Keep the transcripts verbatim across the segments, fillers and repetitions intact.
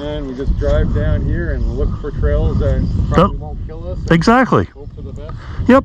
and we just drive down here and look for trails that probably yep. won't kill us. Exactly. Hope for the best. Yep.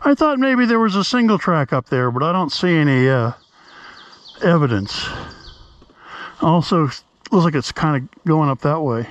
I thought maybe there was a single track up there, but I don't see any uh, evidence. Also, looks like it's kind of going up that way.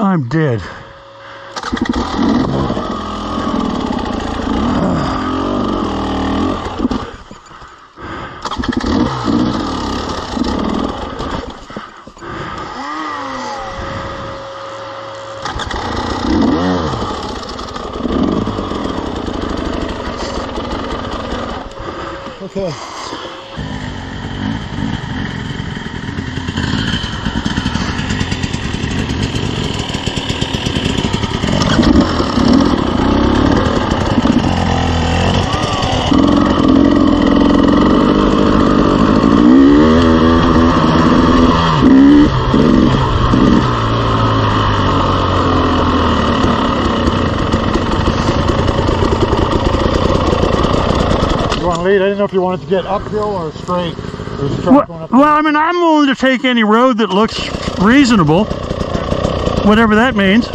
I'm dead. Okay. I didn't know if you wanted to get uphill or straight. Or the well, going up well, I mean, I'm willing to take any road that looks reasonable, whatever that means.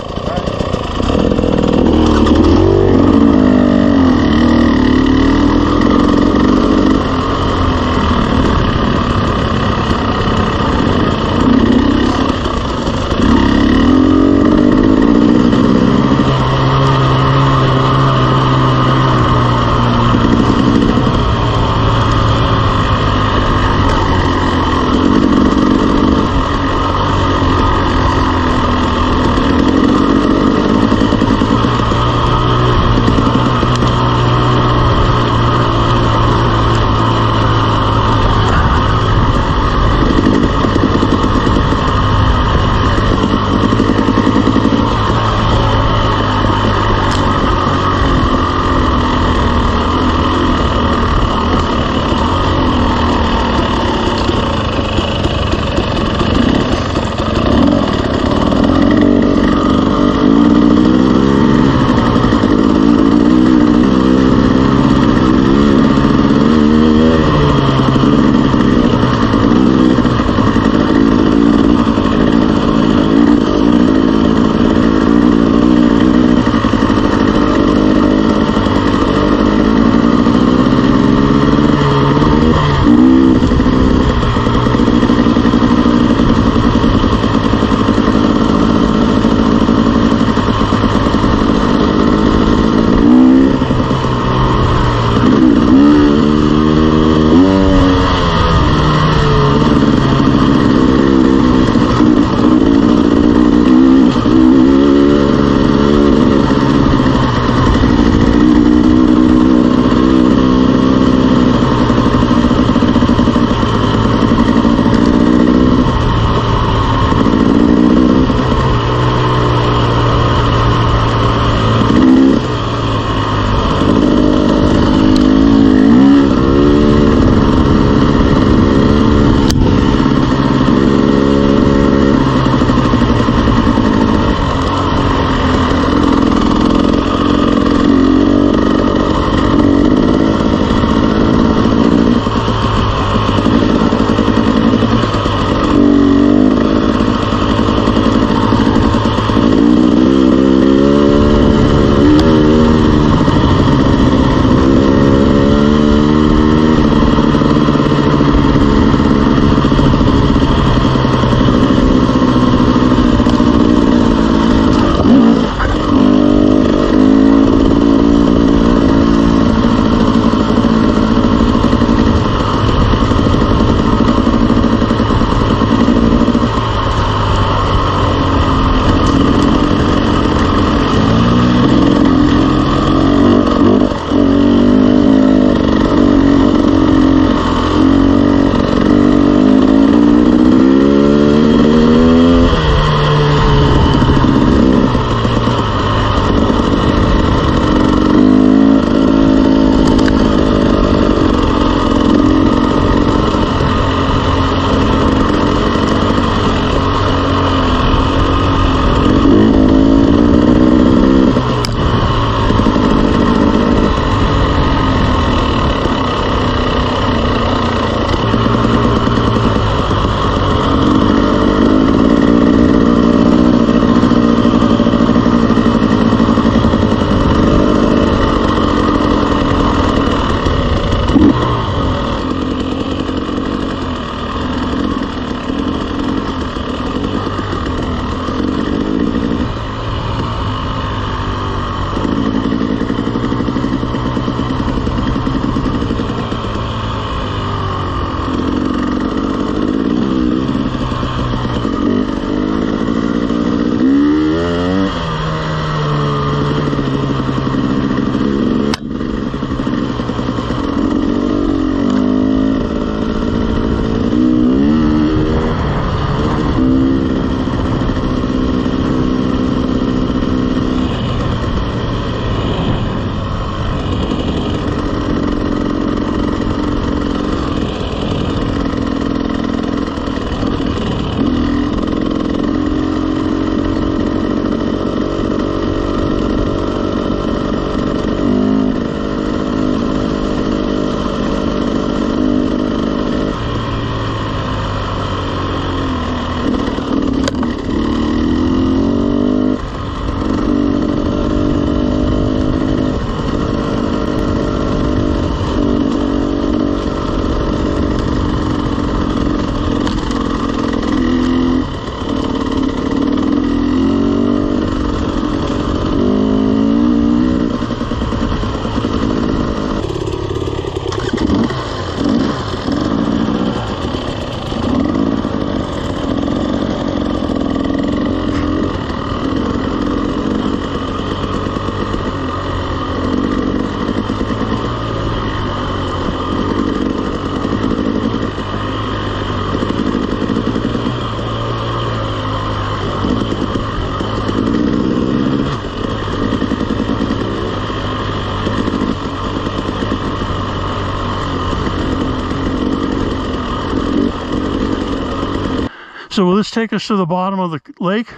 So will this take us to the bottom of the lake?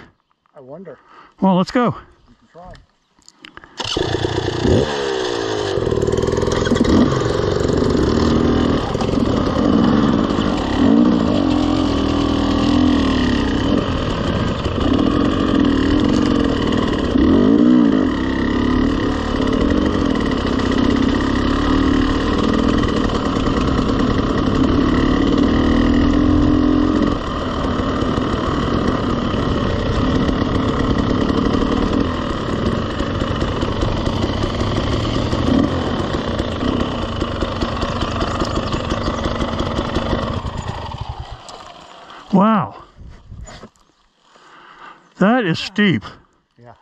I wonder. Well, let's go. You can try. Wow, that is steep. Yeah.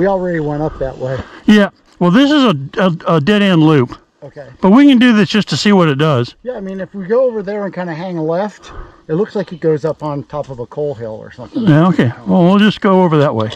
We already went up that way. Yeah. Well, this is a, a, a dead-end loop. Okay. But we can do this just to see what it does. Yeah, I mean, if we go over there and kind of hang left, it looks like it goes up on top of a coal hill or something. Yeah, okay. Well, we'll just go over that way.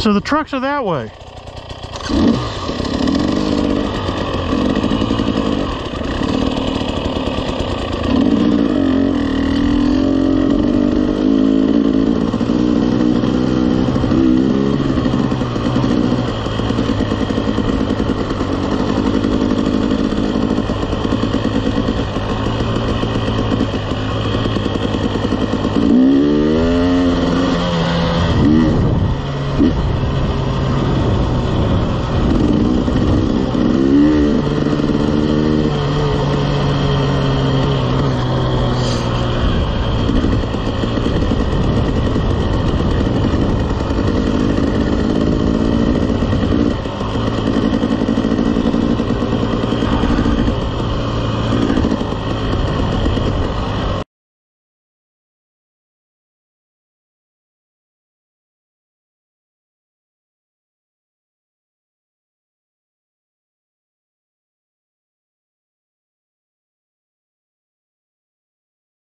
So the trucks are that way.